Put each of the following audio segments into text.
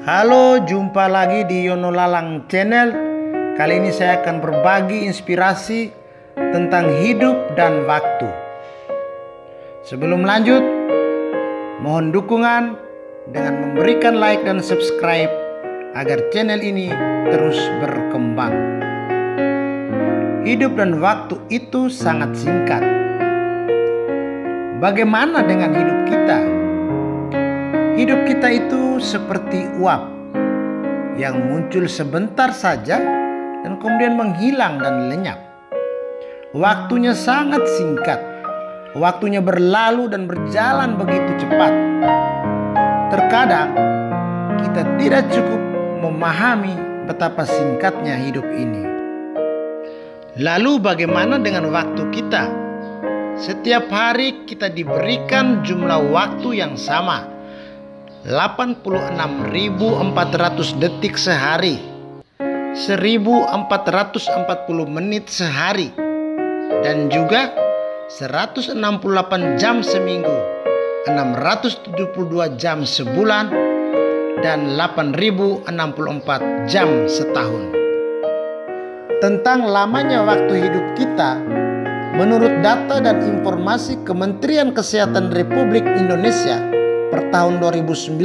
Halo, jumpa lagi di Yono Lalang Channel. Kali ini saya akan berbagi inspirasi tentang hidup dan waktu. Sebelum lanjut, mohon dukungan dengan memberikan like dan subscribe agar channel ini terus berkembang. Hidup dan waktu itu sangat singkat. Bagaimana dengan hidup kita? Hidup kita itu seperti uap yang muncul sebentar saja dan kemudian menghilang dan lenyap. Waktunya sangat singkat. Waktunya berlalu dan berjalan begitu cepat. Terkadang kita tidak cukup memahami betapa singkatnya hidup ini. Lalu bagaimana dengan waktu kita? Setiap hari kita diberikan jumlah waktu yang sama, 86.400 detik sehari, 1.440 menit sehari, dan juga 168 jam seminggu, 672 jam sebulan, dan 8.064 jam setahun. Tentang lamanya waktu hidup kita, menurut data dan informasi Kementerian Kesehatan Republik Indonesia per tahun 2019,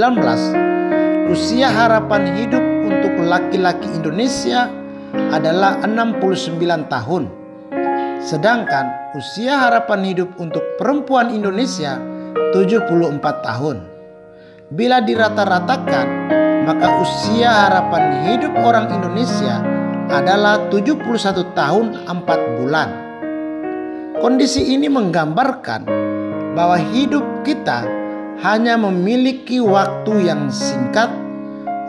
usia harapan hidup untuk laki-laki Indonesia adalah 69 tahun. Sedangkan usia harapan hidup untuk perempuan Indonesia 74 tahun. Bila dirata-ratakan, maka usia harapan hidup orang Indonesia adalah 71 tahun 4 bulan. Kondisi ini menggambarkan bahwa hidup kita hanya memiliki waktu yang singkat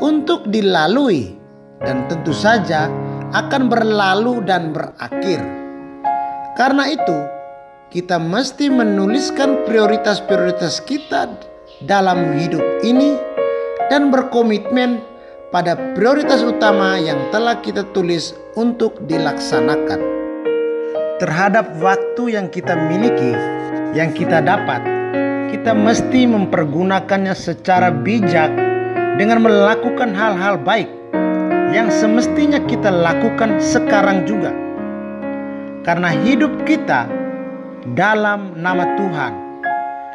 untuk dilalui, dan tentu saja akan berlalu dan berakhir. Karena itu, kita mesti menuliskan prioritas-prioritas kita dalam hidup ini dan berkomitmen pada prioritas utama yang telah kita tulis untuk dilaksanakan. Terhadap waktu yang kita miliki, yang kita dapat, kita mesti mempergunakannya secara bijak dengan melakukan hal-hal baik yang semestinya kita lakukan sekarang juga. Karena hidup kita dalam nama Tuhan,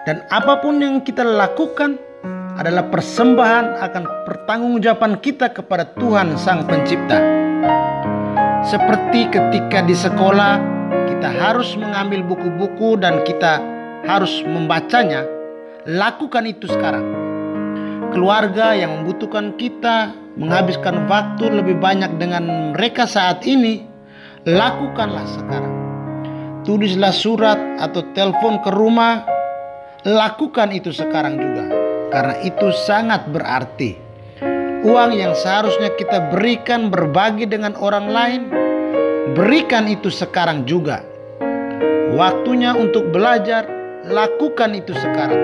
dan apapun yang kita lakukan adalah persembahan akan pertanggungjawaban kita kepada Tuhan Sang Pencipta. Seperti ketika di sekolah, kita harus mengambil buku-buku dan kita harus membacanya, lakukan itu sekarang. Keluarga yang membutuhkan kita menghabiskan waktu lebih banyak dengan mereka saat ini, lakukanlah sekarang. Tulislah surat atau telepon ke rumah, lakukan itu sekarang juga, karena itu sangat berarti. Uang yang seharusnya kita berikan berbagi dengan orang lain, berikan itu sekarang juga. Waktunya untuk belajar, lakukan itu sekarang.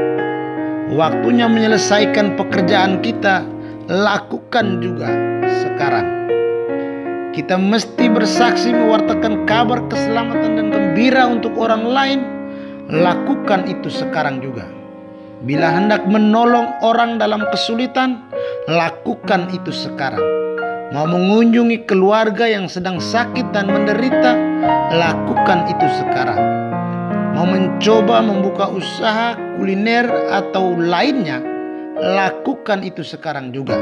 Waktunya menyelesaikan pekerjaan kita, lakukan juga sekarang. Kita mesti bersaksi mewartakan kabar keselamatan dan gembira untuk orang lain, lakukan itu sekarang juga. Bila hendak menolong orang dalam kesulitan, lakukan itu sekarang. Mau mengunjungi keluarga yang sedang sakit dan menderita, lakukan itu sekarang. Mau mencoba membuka usaha kuliner atau lainnya, lakukan itu sekarang juga.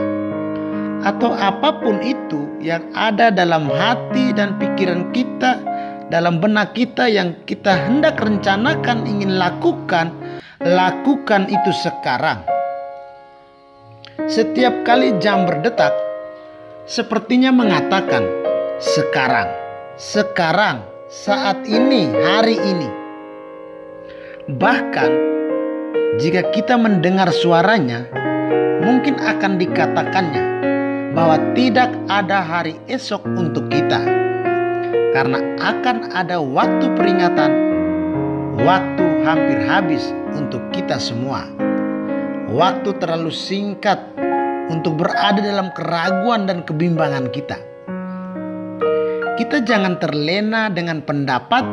Atau apapun itu yang ada dalam hati dan pikiran kita, dalam benak kita yang kita hendak rencanakan ingin lakukan, lakukan itu sekarang. Setiap kali jam berdetak, sepertinya mengatakan, sekarang, sekarang, saat ini, hari ini. Bahkan jika kita mendengar suaranya, mungkin akan dikatakannya bahwa tidak ada hari esok untuk kita, karena akan ada waktu peringatan. Waktu hampir habis untuk kita semua. Waktu terlalu singkat untuk berada dalam keraguan dan kebimbangan kita. Kita jangan terlena dengan pendapat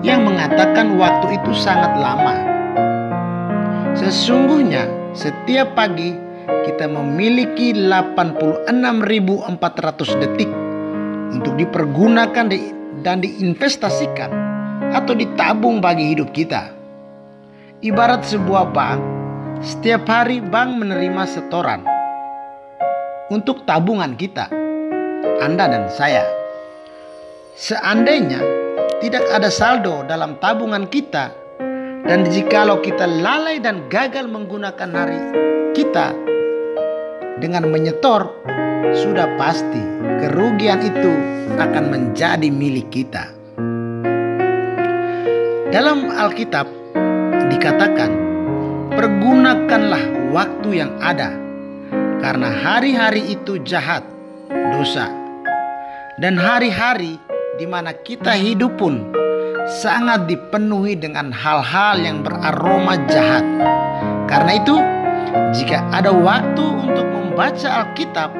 yang mengatakan waktu itu sangat lama. Sesungguhnya setiap pagi kita memiliki 86.400 detik untuk dipergunakan dan diinvestasikan atau ditabung bagi hidup kita. Ibarat sebuah bank, setiap hari bank menerima setoran untuk tabungan kita, Anda dan saya. Seandainya tidak ada saldo dalam tabungan kita, dan jikalau kita lalai dan gagal menggunakan hari kita dengan menyetor, sudah pasti kerugian itu akan menjadi milik kita. Dalam Alkitab dikatakan, pergunakanlah waktu yang ada, karena hari-hari itu jahat, dosa. Dan hari-hari di mana kita hidup pun sangat dipenuhi dengan hal-hal yang beraroma jahat. Karena itu, jika ada waktu untuk membaca Alkitab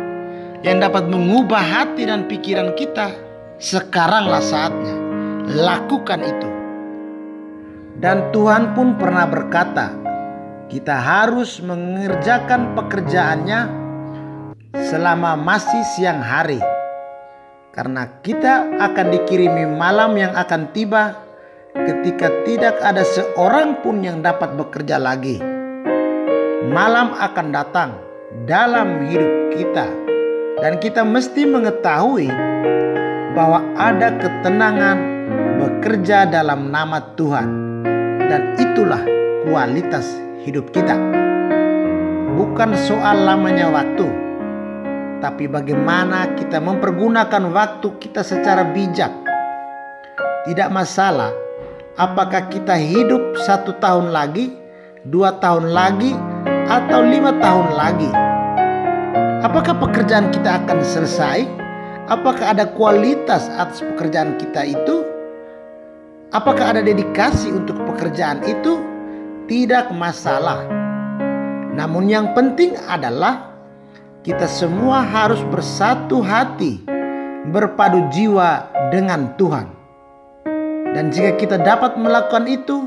yang dapat mengubah hati dan pikiran kita, sekaranglah saatnya. Lakukan itu. Dan Tuhan pun pernah berkata, kita harus mengerjakan pekerjaannya selama masih siang hari, karena kita akan dikirimi malam yang akan tiba, ketika tidak ada seorang pun yang dapat bekerja lagi. Malam akan datang dalam hidup kita, dan kita mesti mengetahui bahwa ada ketenangan bekerja dalam nama Tuhan, dan itulah kualitas hidup kita. Bukan soal lamanya waktu, tapi bagaimana kita mempergunakan waktu kita secara bijak. Tidak masalah apakah kita hidup 1 tahun lagi, 2 tahun lagi, atau 5 tahun lagi. Apakah pekerjaan kita akan selesai? Apakah ada kualitas atas pekerjaan kita itu? Apakah ada dedikasi untuk pekerjaan itu? Tidak masalah. Namun yang penting adalah kita semua harus bersatu hati, berpadu jiwa dengan Tuhan. Dan jika kita dapat melakukan itu,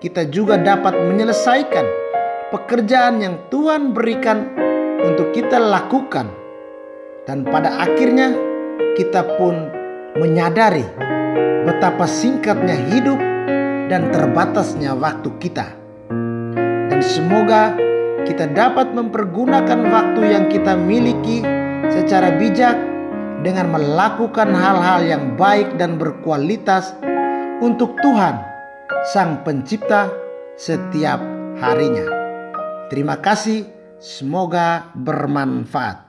kita juga dapat menyelesaikan pekerjaan yang Tuhan berikan untuk kita lakukan. Dan pada akhirnya kita pun menyadari betapa singkatnya hidup dan terbatasnya waktu kita. Dan semoga kita dapat mempergunakan waktu yang kita miliki secara bijak dengan melakukan hal-hal yang baik dan berkualitas untuk Tuhan, Sang Pencipta, setiap harinya. Terima kasih, semoga bermanfaat.